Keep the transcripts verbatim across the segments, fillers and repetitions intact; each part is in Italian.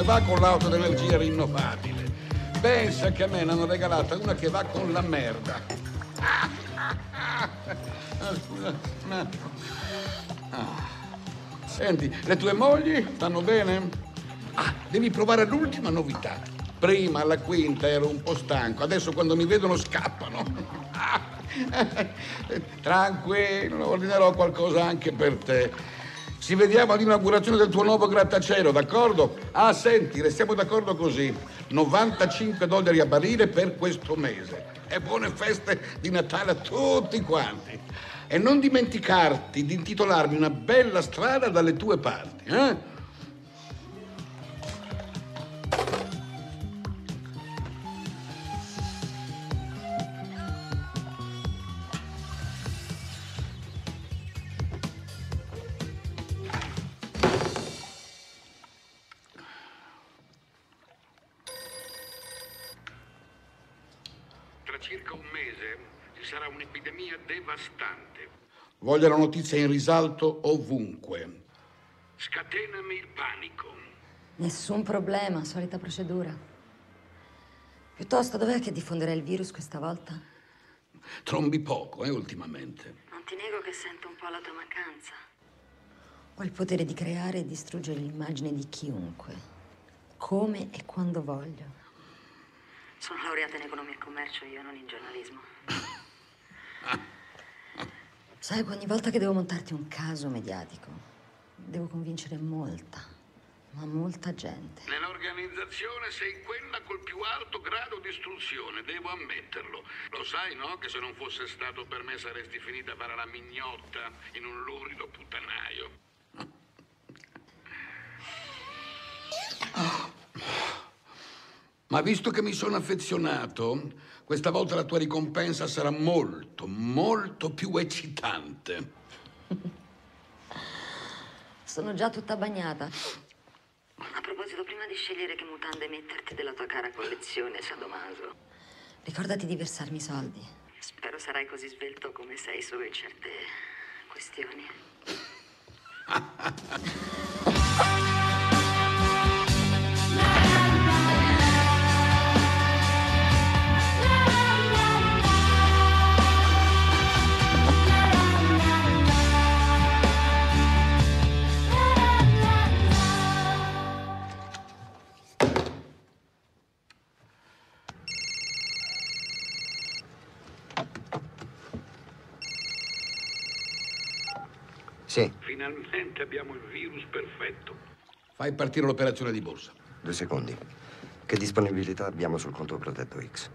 come va con l'auto ad energia rinnovabile. Pensa che a me ne hanno regalata una che va con la merda. Ah, ah, ah. Scusa, ma... ah. Senti, le tue mogli stanno bene? Ah, devi provare l'ultima novità. Prima, alla quinta, ero un po' stanco. Adesso, quando mi vedono, scappano. Tranquillo, ordinerò qualcosa anche per te. Ci vediamo all'inaugurazione del tuo nuovo grattacielo, d'accordo? Ah, senti, restiamo d'accordo così. novantacinque dollari a barile per questo mese. E buone feste di Natale a tutti quanti. E non dimenticarti di intitolarmi una bella strada dalle tue parti, eh? Tra circa un mese ci sarà un'epidemia devastante. Voglio la notizia in risalto ovunque. Scatenami il panico. Nessun problema, solita procedura. Piuttosto, dov'è che diffonderà il virus questa volta? Trombi poco, eh, ultimamente. Non ti nego che sento un po' la tua mancanza. Ho il potere di creare e distruggere l'immagine di chiunque, come e quando voglio. Sono laureata in economia e commercio, io, non in giornalismo. Sai, ogni volta che devo montarti un caso mediatico, devo convincere molta, ma molta gente. Nell'organizzazione sei quella col più alto grado di istruzione, devo ammetterlo. Lo sai, no? Che se non fosse stato per me saresti finita a fare la mignotta in un lurido puttanaio. Oh. Ma visto che mi sono affezionato, questa volta la tua ricompensa sarà molto, molto più eccitante. Sono già tutta bagnata. A proposito, prima di scegliere che mutande metterti della tua cara collezione, Sadomaso, ricordati di versarmi i soldi. Spero sarai così svelto come sei su certe questioni. Sì. Finalmente abbiamo il virus perfetto. Fai partire l'operazione di borsa. Due secondi. Che disponibilità abbiamo sul conto protetto X?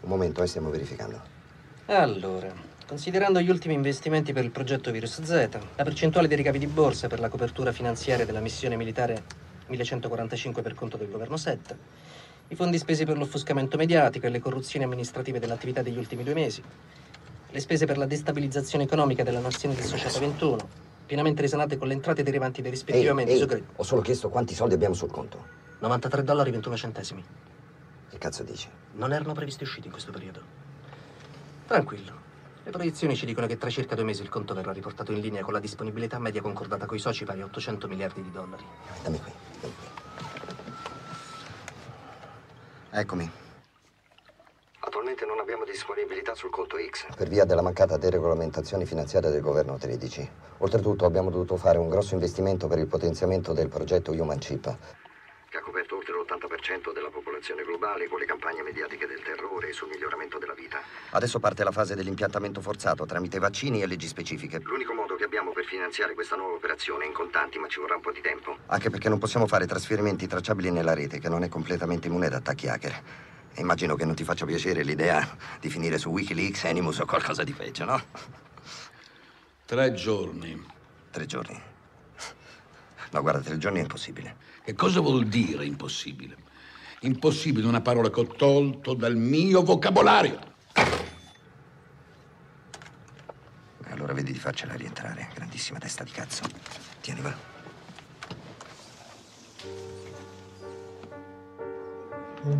Un momento, eh, stiamo verificando. Allora, considerando gli ultimi investimenti per il progetto Virus Z, la percentuale dei ricavi di borsa per la copertura finanziaria della missione militare millecentoquarantacinque per conto del governo Set, i fondi spesi per l'offuscamento mediatico e le corruzioni amministrative dell'attività degli ultimi due mesi, le spese per la destabilizzazione economica della nazione del Società ventuno, pienamente risanate con le entrate derivanti dai rispettivi aumenti. Ehi, ehi, ho solo chiesto quanti soldi abbiamo sul conto. novantatré dollari e ventuno centesimi. Che cazzo dici? Non erano previsti usciti in questo periodo. Tranquillo. Le proiezioni ci dicono che tra circa due mesi il conto verrà riportato in linea con la disponibilità media concordata coi soci pari a ottocento miliardi di dollari. Dammi qui, dammi qui. Eccomi. Attualmente non abbiamo disponibilità sul conto X per via della mancata deregolamentazione finanziaria del governo tredici. Oltretutto abbiamo dovuto fare un grosso investimento per il potenziamento del progetto Human Chip, che ha coperto oltre l'ottanta per cento della popolazione globale con le campagne mediatiche del terrore e sul miglioramento della vita. Adesso parte la fase dell'impiantamento forzato tramite vaccini e leggi specifiche. L'unico modo che abbiamo per finanziare questa nuova operazione è in contanti, ma ci vorrà un po' di tempo. Anche perché non possiamo fare trasferimenti tracciabili nella rete, che non è completamente immune da attacchi hacker. Immagino che non ti faccia piacere l'idea di finire su Wikileaks, Animus o qualcosa di peggio, no? Tre giorni. Tre giorni? No, guarda, tre giorni è impossibile. Che cosa vuol dire impossibile? Impossibile è una parola che ho tolto dal mio vocabolario. Allora vedi di farcela rientrare, grandissima testa di cazzo. Tieni, va.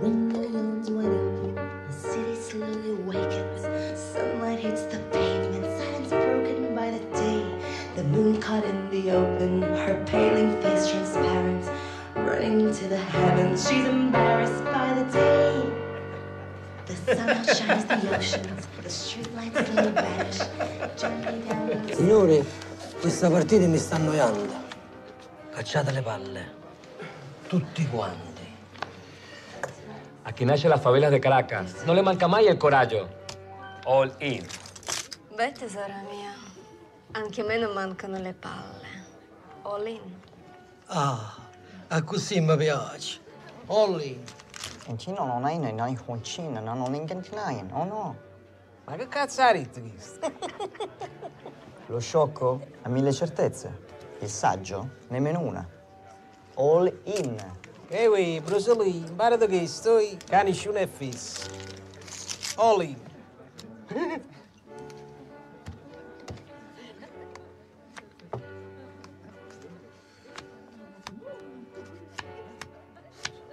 When the dawn's wedding, the city slowly wakens. Sunlight hits the pavement, silence broken by the day. The moon caught in the open, her paling face transparent. running to the heavens. She's embarrassed by the day. The sun outshines the oceans. The streetlights slowly vanish. Gently down the... Signori, questa partita mi sta annoiando. Cacciate le palle. Tutti quanti. Aquí nace las favelas de Caracas. No le manca mai il coraggio. All in. Beh, tesoro mio, anche a me non mancano le palle. All in. Ah, così mi piace. All in. Concino non hai né hai concino, non ho niente, no no. Ma che cazzo ha detto questo? Lo sciocco ha mille certezze. Il saggio, nemmeno una. All in. E wey, Brusoli, impara da che stoi, cani sciune e fis. All in.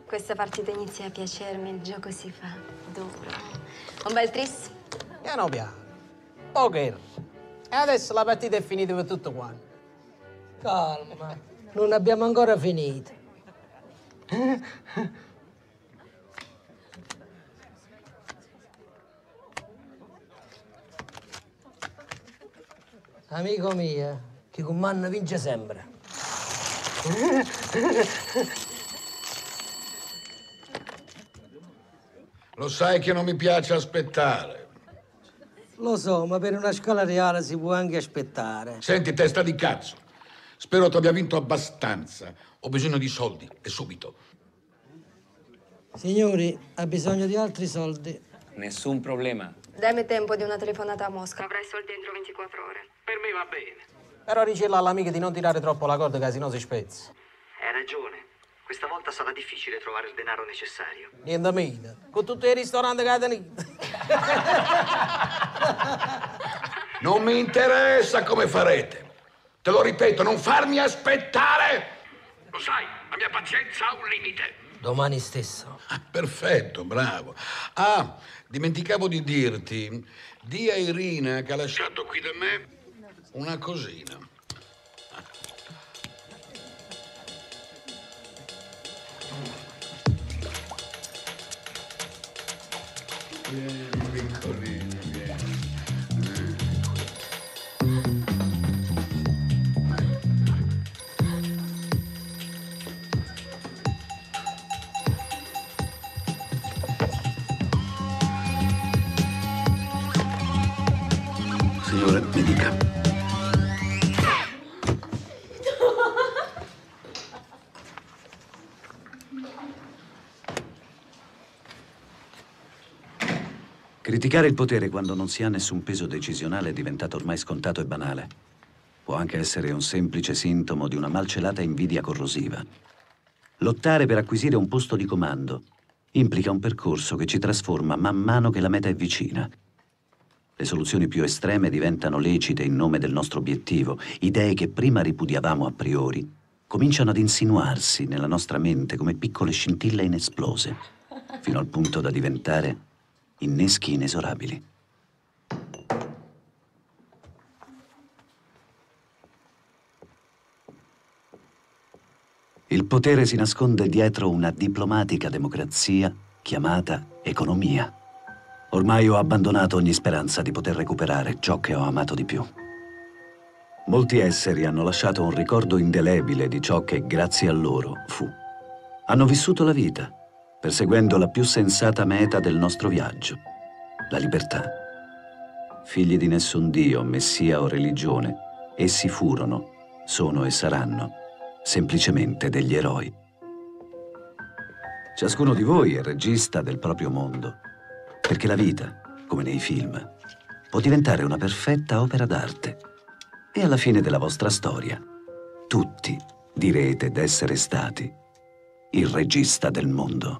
Questa partita inizia a piacermi, il gioco si fa duro. Un bel tris? Piano piano. Poker. E adesso la partita è finita per tutto quanto. Calma, non abbiamo ancora finito. Amico mio, chi con manna vince sempre. Lo sai che non mi piace aspettare. Lo so, ma per una scala reale si può anche aspettare. Senti, testa di cazzo. Spero tu abbia vinto abbastanza. Ho bisogno di soldi, e subito. Signori, ha bisogno di altri soldi. Nessun problema. Dammi tempo di una telefonata a Mosca. Avrai soldi entro ventiquattro ore. Per me va bene. Però ricella all'amica di non tirare troppo la corda, che sennò si spezza. Hai ragione. Questa volta sarà difficile trovare il denaro necessario. Niente meno. Con tutti i ristoranti che hai tenuto. Non mi interessa come farete. Te lo ripeto, non farmi aspettare! Lo sai, la mia pazienza ha un limite. Domani stesso. Ah, perfetto, bravo. Ah, dimenticavo di dirti, di a Irina che ha lasciato qui da me una cosina. Vieni, piccolino, vieni. Signore, mi dica. Criticare il potere quando non si ha nessun peso decisionale è diventato ormai scontato e banale. Può anche essere un semplice sintomo di una malcelata invidia corrosiva. Lottare per acquisire un posto di comando implica un percorso che ci trasforma man mano che la meta è vicina. Le soluzioni più estreme diventano lecite in nome del nostro obiettivo. Idee che prima ripudiavamo a priori cominciano ad insinuarsi nella nostra mente come piccole scintille inesplose, fino al punto da diventare inneschi inesorabili. Il potere si nasconde dietro una diplomatica democrazia chiamata economia. Ormai ho abbandonato ogni speranza di poter recuperare ciò che ho amato di più. Molti esseri hanno lasciato un ricordo indelebile di ciò che, grazie a loro, fu. Hanno vissuto la vita, perseguendo la più sensata meta del nostro viaggio, la libertà. Figli di nessun dio, messia o religione, essi furono, sono e saranno, semplicemente degli eroi. Ciascuno di voi è regista del proprio mondo. Perché la vita, come nei film, può diventare una perfetta opera d'arte. E alla fine della vostra storia, tutti direte d'essere stati il regista del mondo.